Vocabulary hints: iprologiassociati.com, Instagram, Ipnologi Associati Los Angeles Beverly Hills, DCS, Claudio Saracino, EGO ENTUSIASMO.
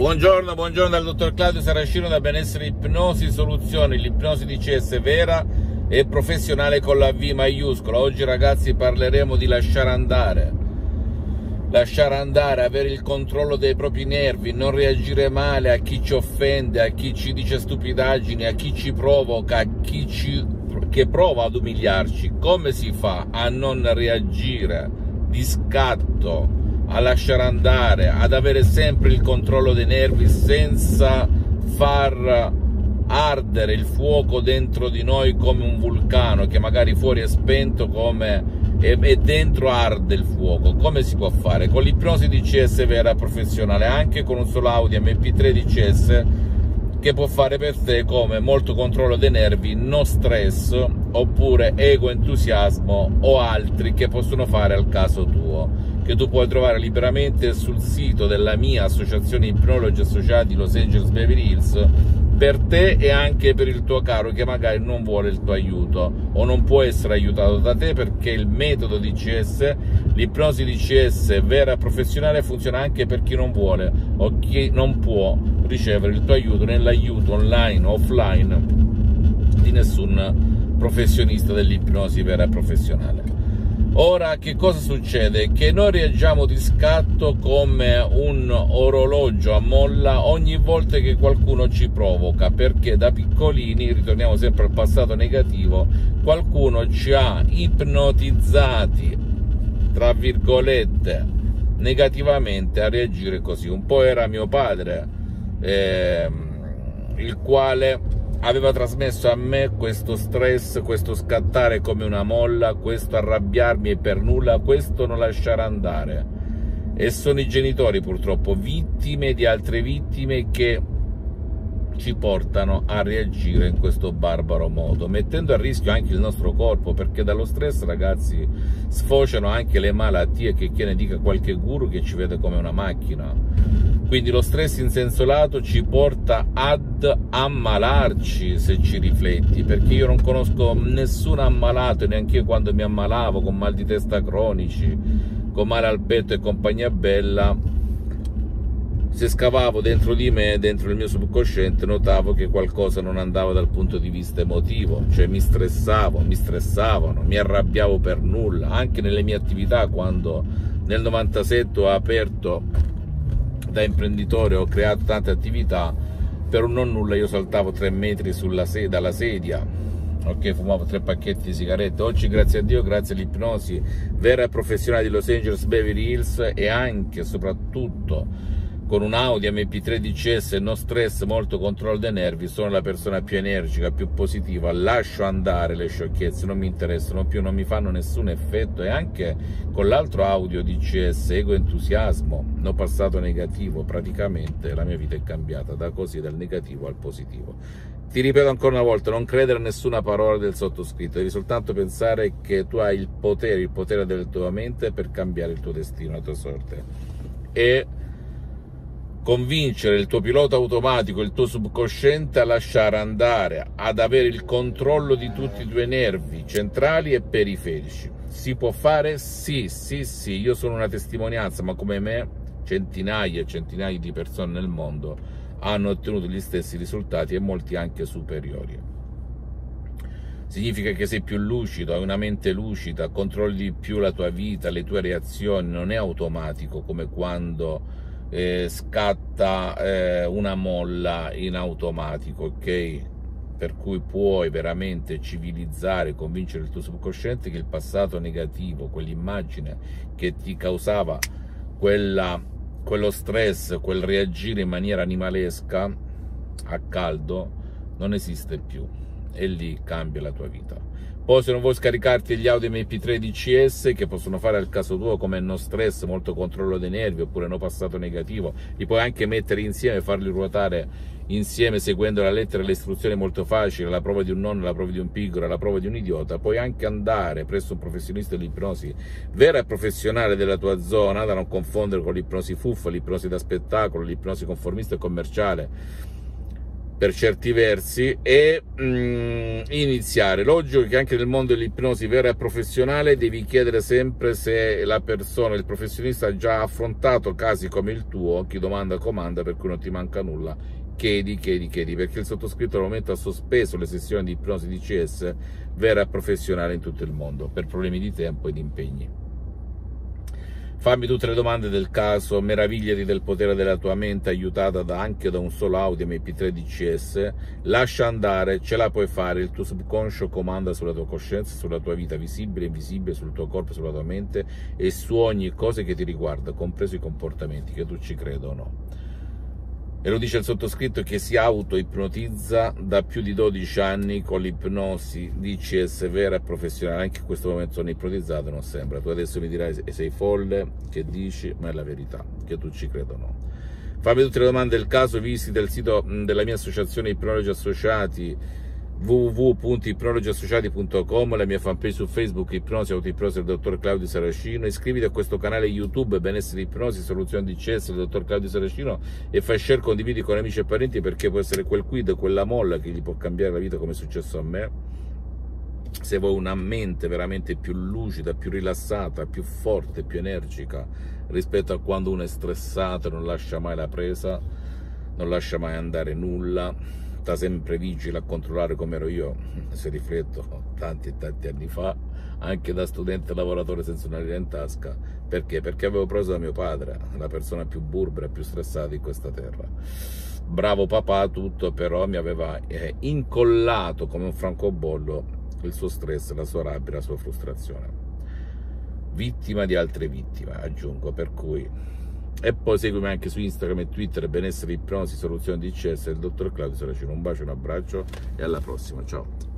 Buongiorno al dottor Claudio Saracino da Benessere Ipnosi Soluzioni, l'ipnosi DCS vera e professionale con la V maiuscola. Oggi ragazzi parleremo di lasciare andare, avere il controllo dei propri nervi, non reagire male a chi ci offende, a chi ci dice stupidaggini, a chi ci provoca, a chi che prova ad umiliarci. Come si fa a non reagire di scatto, a lasciare andare, ad avere sempre il controllo dei nervi senza far ardere il fuoco dentro di noi come un vulcano che magari fuori è spento e dentro arde il fuoco? Come si può fare? Con l'ipnosi DCS vera professionale, anche con un solo audio MP3 DCS che può fare per te come molto controllo dei nervi, no stress, oppure ego, entusiasmo o altri che possono fare al caso tuo, che tu puoi trovare liberamente sul sito della mia associazione Ipnologi Associati Los Angeles Beverly Hills, per te e anche per il tuo caro che magari non vuole il tuo aiuto o non può essere aiutato da te, perché il metodo DCS, l'ipnosi DCS vera professionale, funziona anche per chi non vuole o chi non può ricevere il tuo aiuto nell'aiuto online o offline di nessun professionista dell'ipnosi vera professionale. Ora, che cosa succede? Che noi reagiamo di scatto come un orologio a molla ogni volta che qualcuno ci provoca, perché da piccolini, ritorniamo sempre al passato negativo, qualcuno ci ha ipnotizzati, tra virgolette, negativamente a reagire così. Un po' era mio padre, il quale aveva trasmesso a me questo stress, questo scattare come una molla, questo arrabbiarmi per nulla, questo non lasciare andare. E sono i genitori purtroppo vittime di altre vittime che ci portano a reagire in questo barbaro modo, mettendo a rischio anche il nostro corpo, perché dallo stress ragazzi sfociano anche le malattie, che ne dica qualche guru che ci vede come una macchina. Quindi lo stress in senso lato ci porta ad ammalarci, se ci rifletti, perché io non conosco nessun ammalato, neanche io quando mi ammalavo con mal di testa cronici, con male al petto e compagnia bella. Se scavavo dentro di me, dentro il mio subconsciente, notavo che qualcosa non andava dal punto di vista emotivo, cioè mi stressavano, mi arrabbiavo per nulla, anche nelle mie attività. Quando nel 97 ho aperto da imprenditore, ho creato tante attività, per un non nulla io saltavo 3 metri dalla sedia, ok, fumavo 3 pacchetti di sigarette. Oggi grazie a Dio, grazie all'ipnosi vera e professionale di Los Angeles Beverly Hills, e anche e soprattutto con un Audi MP3 DCS, no stress, molto controllo dei nervi, sono la persona più energica, più positiva, lascio andare le sciocchezze, non mi interessano più, non mi fanno nessun effetto. E anche con l'altro audio DCS, ego, entusiasmo, no passato negativo, praticamente la mia vita è cambiata dal negativo al positivo. Ti ripeto ancora una volta, non credere a nessuna parola del sottoscritto, devi soltanto pensare che tu hai il potere della tua mente per cambiare il tuo destino, la tua sorte, e convincere il tuo pilota automatico, il tuo subconsciente, a lasciare andare, ad avere il controllo di tutti i tuoi nervi centrali e periferici. Si può fare? Sì, io sono una testimonianza, ma come me centinaia e centinaia di persone nel mondo hanno ottenuto gli stessi risultati, e molti anche superiori. Significa che sei più lucido, hai una mente lucida, controlli più la tua vita, le tue reazioni, non è automatico come quando scatta una molla in automatico, ok? Per cui puoi veramente civilizzare, convincere il tuo subconsciente che il passato negativo, quell'immagine che ti causava quello stress, quel reagire in maniera animalesca a caldo, non esiste più, e lì cambia la tua vita. Poi, se non vuoi scaricarti gli audio MP3 DCS che possono fare al caso tuo, come no stress, molto controllo dei nervi, oppure no passato negativo, li puoi anche mettere insieme e farli ruotare insieme, seguendo la lettera e le istruzioni, molto facile, la prova di un nonno, la prova di un pigro, la prova di un idiota. Puoi anche andare presso un professionista dell'ipnosi vera e professionale della tua zona, da non confondere con l'ipnosi fuffa, l'ipnosi da spettacolo, l'ipnosi conformista e commerciale, per certi versi, e iniziare. Logico che anche nel mondo dell'ipnosi vera e professionale devi chiedere sempre se la persona, il professionista, ha già affrontato casi come il tuo. Chi domanda comanda, per cui non ti manca nulla. Chiedi, perché il sottoscritto al momento ha sospeso le sessioni di ipnosi DCS vera e professionale in tutto il mondo per problemi di tempo e di impegni. Fammi tutte le domande del caso, meravigliati del potere della tua mente aiutata anche da un solo audio MP3 DCS, lascia andare, ce la puoi fare, il tuo subconscio comanda sulla tua coscienza, sulla tua vita visibile e invisibile, sul tuo corpo, sulla tua mente e su ogni cosa che ti riguarda, compreso i comportamenti, che tu ci creda o no. E lo dice il sottoscritto che si auto-ipnotizza da più di 12 anni con l'ipnosi DCS vera e professionale. Anche in questo momento sono ipnotizzato, non sembra. Tu adesso mi dirai sei folle, che dici, ma è la verità, che tu ci creda o no. Fammi tutte le domande del caso, visita il sito della mia associazione Ipnologi Associati, www.iprologiassociati.com, la mia fanpage su Facebook Ipnosi, Autoipnosi del dottor Claudio Saracino. Iscriviti a questo canale YouTube Benessere Ipnosi, Soluzione DCS del dottor Claudio Saracino, e fai share, condividi con amici e parenti, perché può essere quel quid, quella molla che gli può cambiare la vita, come è successo a me. Se vuoi una mente veramente più lucida, più rilassata, più forte, più energica rispetto a quando uno è stressato, non lascia mai la presa, non lascia mai andare nulla, sta sempre vigile a controllare, come ero io, se rifletto, tanti anni fa, anche da studente lavoratore senza una lira in tasca. Perché? Perché avevo preso da mio padre, la persona più burbera e più stressata di questa terra. Bravo papà, tutto, però mi aveva incollato come un francobollo il suo stress, la sua rabbia, la sua frustrazione. Vittima di altre vittime, aggiungo, per cui... E poi seguimi anche su Instagram e Twitter, Benessere Ipnosi, Soluzione DCS del dottor Claudio Saracino. Un bacio, un abbraccio e alla prossima, ciao!